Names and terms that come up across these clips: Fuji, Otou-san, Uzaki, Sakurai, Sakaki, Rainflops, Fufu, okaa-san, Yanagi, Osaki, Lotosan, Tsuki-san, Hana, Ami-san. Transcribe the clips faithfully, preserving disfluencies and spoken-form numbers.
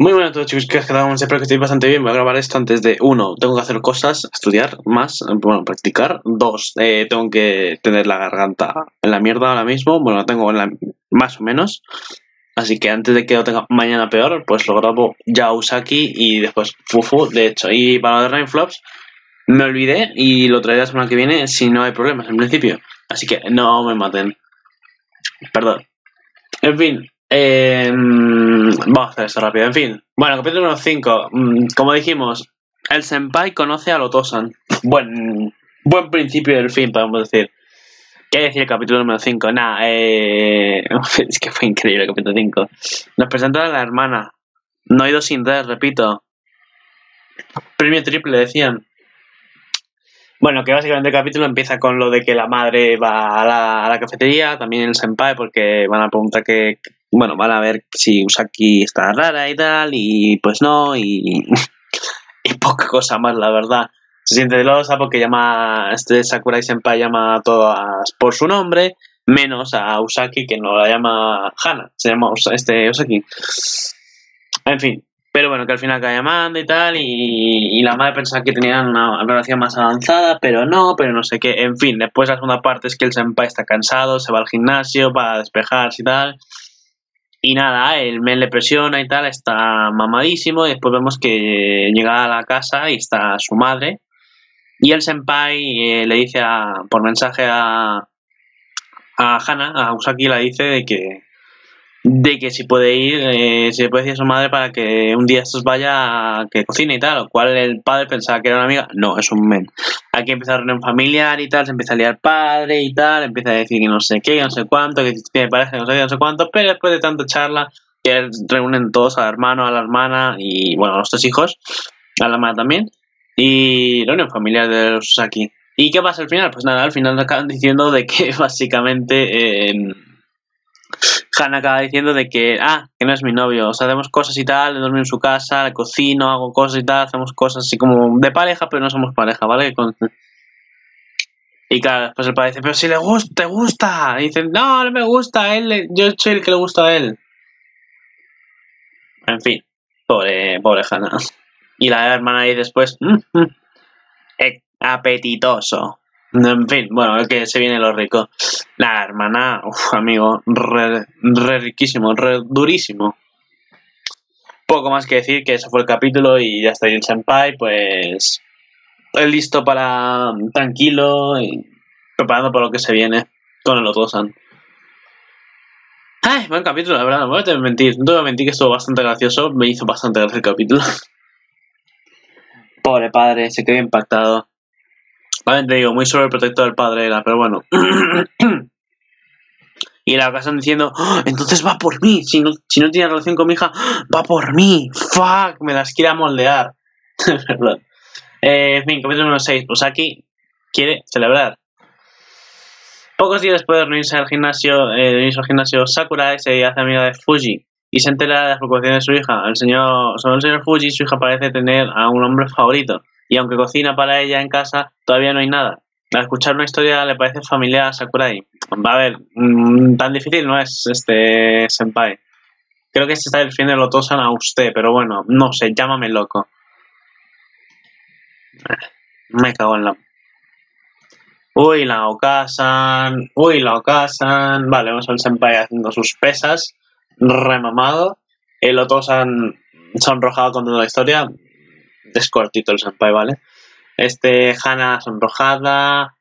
Muy buenas a todos, chicos, que cada uno, espero que estéis bastante bien. Voy a grabar esto antes de uno, tengo que hacer cosas, estudiar más, bueno, practicar. Dos, eh, tengo que tener la garganta en la mierda ahora mismo. Bueno, la tengo en la, más o menos. Así que antes de que lo tenga mañana peor, pues lo grabo ya Uzaki y después Fufu, de hecho. Y para lo de Rainflops, me olvidé y lo traeré la semana que viene si no hay problemas en principio. Así que no me maten. Perdón. En fin. Eh, vamos a hacer esto rápido, en fin. Bueno, capítulo número cinco. Como dijimos, el senpai conoce a Lotosan. Buen, buen principio del fin, podemos decir. ¿Qué decir el capítulo número cinco? Nah, eh, es que fue increíble el capítulo cinco. Nos presenta a la hermana. No he ido sin red, repito. Premio triple, decían. Bueno, que básicamente el capítulo empieza con lo de que la madre va a la, a la cafetería, también el senpai, porque van a preguntar que... Bueno, van a ver si Uzaki está rara y tal, y pues no, y, y poca cosa más, la verdad. Se siente celosa porque llama, este Sakurai senpai llama a todas por su nombre, menos a Uzaki, que no la llama Hana, se llama este Uzaki. En fin, pero bueno, que al final acaba llamando y tal, y, y la madre pensaba que tenían una relación más avanzada, pero no, pero no sé qué. En fin, después la segunda parte es que el senpai está cansado, se va al gimnasio para despejarse y tal. Y nada, el men le presiona y tal, está mamadísimo, y después vemos que llega a la casa y está su madre. Y el senpai eh, le dice a, por mensaje a, a Hana, a Uzaki, le dice de que, de que si puede ir, eh, si le puede decir a su madre para que un día estos vaya a que cocine y tal, lo cual el padre pensaba que era una amiga. No, es un men. Aquí empieza la reunión familiar y tal, se empieza a liar padre y tal, empieza a decir que no sé qué, que no sé cuánto, que tiene pareja, que no sé qué, no sé cuánto, pero después de tanta charla, que reúnen todos al hermano, a la hermana y, bueno, a los tres hijos, a la hermana también, y la reunión familiar de los Osaki. ¿Y qué pasa al final? Pues nada, al final acaban diciendo de que básicamente... Eh, Hana acaba diciendo de que, ah, que no es mi novio, o sea, hacemos cosas y tal, le dormí en su casa, le cocino, hago cosas y tal, hacemos cosas así como de pareja, pero no somos pareja, ¿vale? Y claro, después el padre dice, pero si le gusta, te gusta, y dicen, no, no me gusta, él, yo soy el que le gusta a él. En fin, pobre, pobre Hana. Y la hermana ahí después, mm, mm, eh, apetitoso. En fin, bueno, que se viene lo rico. La hermana, uff, amigo, re, re riquísimo, re durísimo. Poco más que decir, que ese fue el capítulo y ya está. Y el senpai, pues, listo para, tranquilo y preparando para lo que se viene con el Otou-san. Ay, buen capítulo, la verdad, no me voy a mentir. No te voy a mentir que estuvo bastante gracioso, me hizo bastante gracioso el capítulo. Pobre padre, se quedó impactado. Vale, te digo, muy sobreprotector el padre era, pero bueno. Y la casa diciendo, ¡oh, entonces va por mí! Si no, si no tiene relación con mi hija, ¡va por mí! ¡Fuck! Me las quiere moldear. Perdón. Eh, en fin, capítulo número seis. Osaki quiere celebrar. Pocos días después de reunirse al gimnasio, eh, de irse al gimnasio, Sakurai se hace amiga de Fuji y se entera de las preocupaciones de su hija. El señor, sobre el señor Fuji, su hija parece tener a un hombre favorito. Y aunque cocina para ella en casa, todavía no hay nada. Al escuchar una historia le parece familiar a Sakurai. A ver, mmm, tan difícil no es este senpai. Creo que se está refiriendo el Otou-san a usted, pero bueno, no sé, llámame loco. Me cago en la... Uy, la okaa-san, uy, la okaa-san... Vale, vemos al senpai haciendo sus pesas, remamado. El Otou-san sonrojado contando la historia... Es cortito el senpai, ¿vale? Este, Hana sonrojada.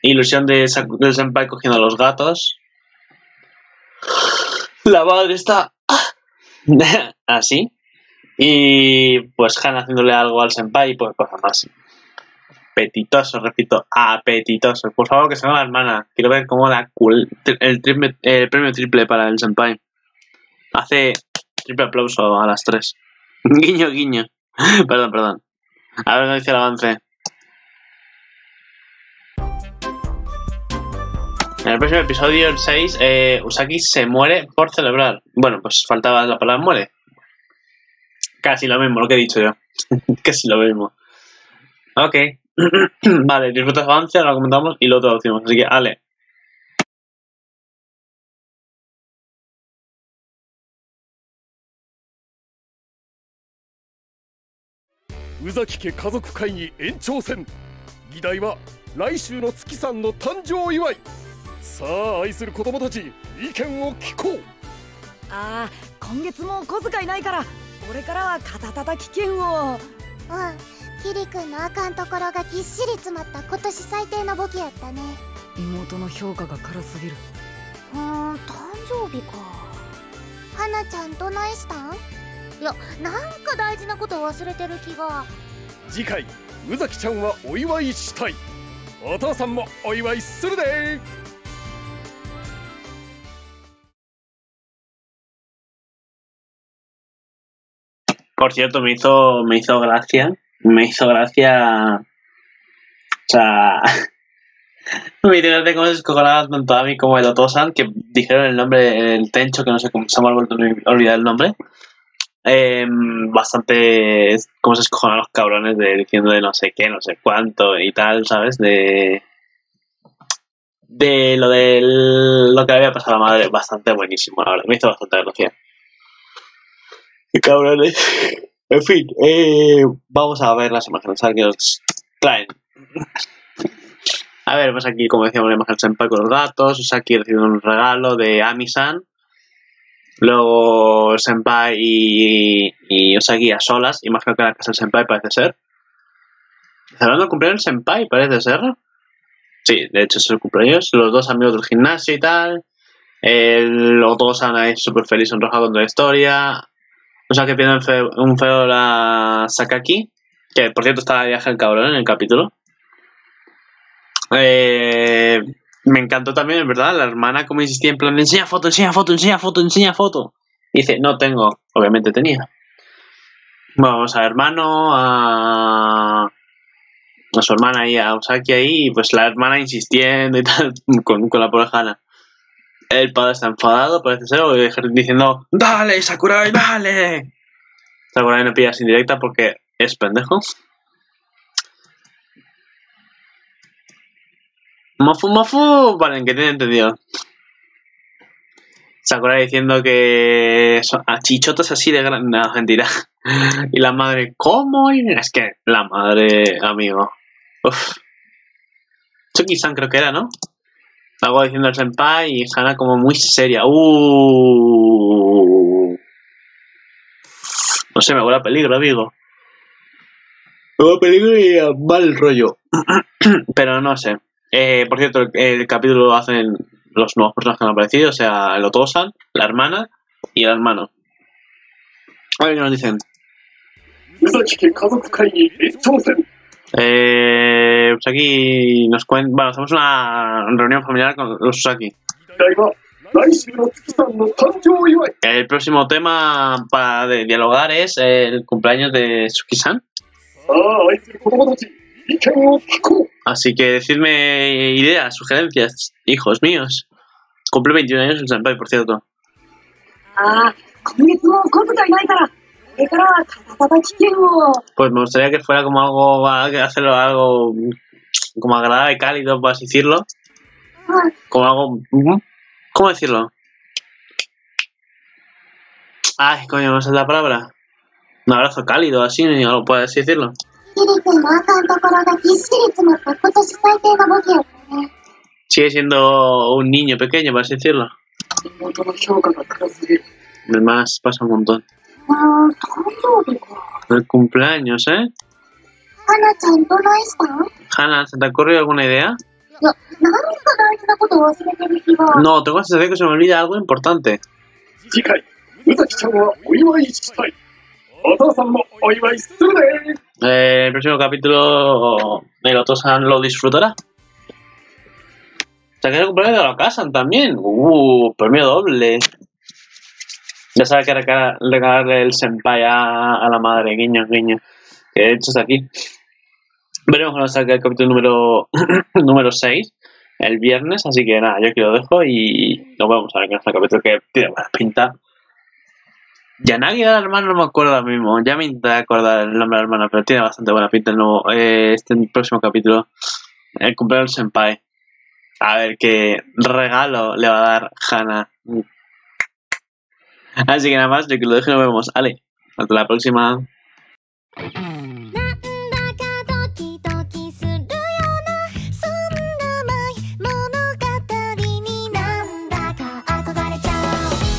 Ilusión de, del senpai cogiendo a los gatos. La madre está... así. Y pues Hana haciéndole algo al senpai y pues cosas más. Apetitoso, repito, apetitoso. Por favor, que se vea la hermana. Quiero ver cómo da cool, el, triple, el premio triple para el senpai. Hace triple aplauso a las tres. Guiño, guiño. Perdón, perdón. A ver, no hice el avance. En el próximo episodio, el seis, eh, Uzaki se muere por celebrar. Bueno, pues faltaba la palabra muere. Casi lo mismo, lo que he dicho yo. Casi lo mismo. Ok. Vale, disfruta su ansia, lo comentamos y lo traducimos. Así que, Ale. Uzaki que kazoku kai ni enchou sen. Gidai wa raishuu no Tsuki-san no tanjou iwai. Saa, ai suru kodomo tachi, iken o kikou. Ah, kongetsu mo kozukai nai kara, ore kara wa katatata kiken o. Ah. キリ君のあかんところがぎっしり詰まった今年最低のボケやったね。妹の評価が辛すぎる。うーん、誕生日か。花ちゃんどないしたん？いや、なんか大事なこと忘れてる気が。次回、宇崎ちゃんはお祝いしたい。お父さんもお祝いするで。Por cierto, me hizo me hizo gracia. Me hizo gracia. O sea. Me hizo gracia cómo se escojonaban tanto a mí como el Otou-san, que dijeron el nombre del Tencho, que no sé cómo se me ha vuelto a olvidar el nombre. Eh, bastante. Cómo se escojonan los cabrones de, diciendo de no sé qué, no sé cuánto y tal, ¿sabes? De. De lo de lo que le había pasado a la madre. Bastante buenísimo, la verdad. Me hizo bastante gracia. ¡Qué cabrones! En fin, eh, vamos a ver las imágenes, a ver qué nos traen. A ver, pues aquí, como decíamos, la imagen senpai con los datos. Osaki recibiendo un regalo de Ami-san. Luego, senpai y, y Osaki a solas. Imagino que la casa del senpai parece ser. ¿Celebrando el cumpleaños del senpai? Parece ser. Sí, de hecho es el cumpleaños. Los dos amigos del gimnasio y tal. El Otou-san ahí súper feliz, sonrojado con la historia. O sea, que pide un feo, un feo la Sakaki, que por cierto está de viaje el cabrón en el capítulo. Eh, me encantó también, ¿verdad? La hermana como insistía en plan, enseña foto, enseña foto, enseña foto, enseña foto. Y dice, no tengo, obviamente tenía. Bueno, vamos a hermano, a, a su hermana y a Uzaki ahí, y pues la hermana insistiendo y tal, con, con la pobre Hana. El padre está enfadado, parece ser, o diciendo ¡dale, Sakurai, dale! Sakurai no pilla sin directa porque es pendejo. ¡Mofu, mofu! Vale, ¿en qué tiene entendido? Sakurai diciendo que son a chichotas así de gran... No, mentira. Y la madre, ¿cómo? Es que la madre, amigo. Uf. Tsuki-san creo que era, ¿no? Algo diciendo el senpai y Hana como muy seria. Uh. No sé, me huele a peligro, amigo. Me huele a peligro y a mal rollo. Pero no sé. Eh, por cierto, el, el capítulo lo hacen los nuevos personajes que han aparecido. O sea, el Otou-san, la hermana y el hermano. A ver qué nos dicen. Eh, pues aquí nos cuentan. Bueno, hacemos una reunión familiar con los Uzaki. El próximo tema para de dialogar es el cumpleaños de Tsuki-san. Así que decidme ideas, sugerencias, hijos míos. Cumple veintiún años el senpai, por cierto. Ah, pues me gustaría que fuera como algo, hacerlo algo como agradable, cálido, por así decirlo. Como algo... ¿Cómo decirlo? Ay, coño, no sé la palabra. Un abrazo cálido, así, ni algo, por así decirlo. Sigue siendo un niño pequeño, por así decirlo. Además, pasa un montón. El cumpleaños, ¿eh? Hana, ¿se te ha ocurrido alguna idea? No, tengo la sensación que se me olvida algo importante. Eh, el próximo capítulo el Otou-san lo disfrutará. O sea, que el cumpleaños de okaa-san también. Uh, premio doble. Ya sabe que regalarle el senpai a, a la madre, guiño, guiño. Que de hecho está aquí. Veremos cuando salga el capítulo número, número seis, el viernes. Así que nada, yo aquí lo dejo y nos vemos a ver qué es el capítulo que tiene buena pinta. Yanagi era la hermana, no me acuerdo ahora mismo. Ya me intenté acordar el nombre de la hermana, pero tiene bastante buena pinta el nuevo. Eh, este próximo capítulo, el cumpleaños del senpai. A ver qué regalo le va a dar Hana. Así que nada más, yo que lo dejo y nos vemos. Ale, hasta la próxima.